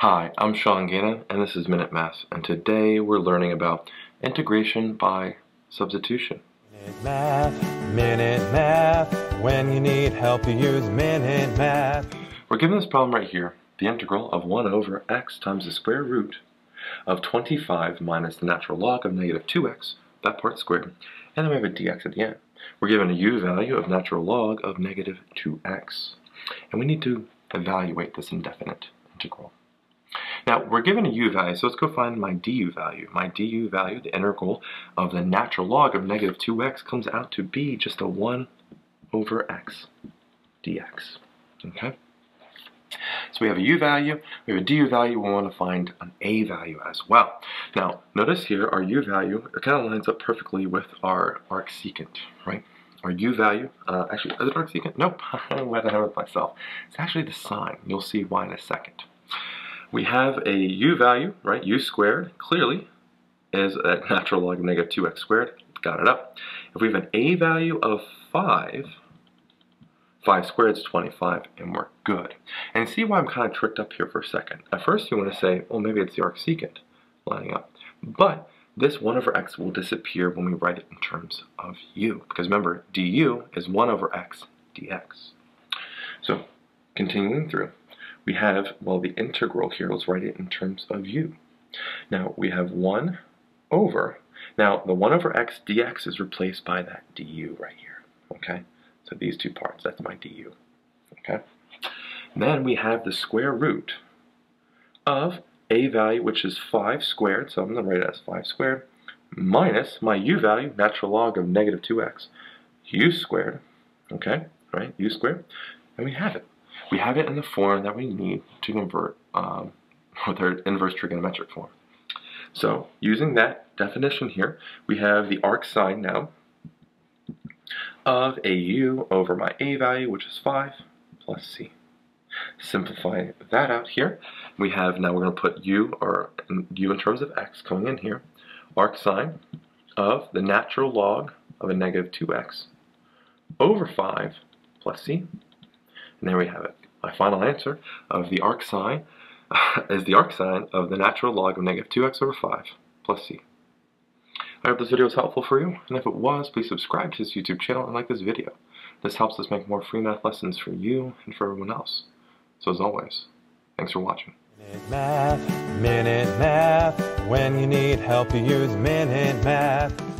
Hi, I'm Sean Gannon, and this is Minute Math, and today we're learning about integration by substitution. Minute Math, when you need help you use Minute Math. We're given this problem right here, the integral of 1 over x times the square root of 25 minus the natural log of negative 2x, that part squared, and then we have a dx at the end. We're given a u value of natural log of negative 2x, and we need to evaluate this indefinite integral. Now, we're given a u value, so let's go find my du value. My du value, the integral of the natural log of negative 2x, comes out to be just a 1 over x dx, okay? So we have a u value, we have a du value, we want to find an a value as well. Now, notice here, our u value, it kind of lines up perfectly with our arcsecant, right? Our u value, actually, is it arcsecant? Nope, I'm glad I have it myself. It's actually the sine. You'll see why in a second. We have a u value, right? U squared, clearly, is a natural log of negative 2x squared. Got it up. If we have an a value of 5, 5 squared is 25, and we're good. And see why I'm kind of tricked up here for a second. At first, you want to say, well, maybe it's the arcsecant lining up. But this 1 over x will disappear when we write it in terms of u. Because remember, du is 1 over x dx. So, continuing through. We have, well, the integral here, let's write it in terms of u. Now, we have 1 over, now, the 1 over x dx is replaced by that du right here, okay? So these two parts, that's my du, okay? And then we have the square root of a value, which is 5 squared, so I'm going to write it as 5 squared, minus my u value, natural log of negative 2x, u squared, okay, right, u squared, and we have it. We have it in the form that we need to convert with our inverse trigonometric form. So using that definition here, we have the arcsine now of a u over my a value, which is 5, plus c. Simplify that out here. We have now we're going to put u in terms of x coming in here. Arcsine of the natural log of a negative 2x over 5 plus c. And there we have it. My final answer of the arcsine is the arcsine of the natural log of negative 2x over 5 plus c. I hope this video was helpful for you, and if it was, please subscribe to this YouTube channel and like this video. This helps us make more free math lessons for you and for everyone else. So as always, thanks for watching. Minute Math, when you need help you use Minute Math.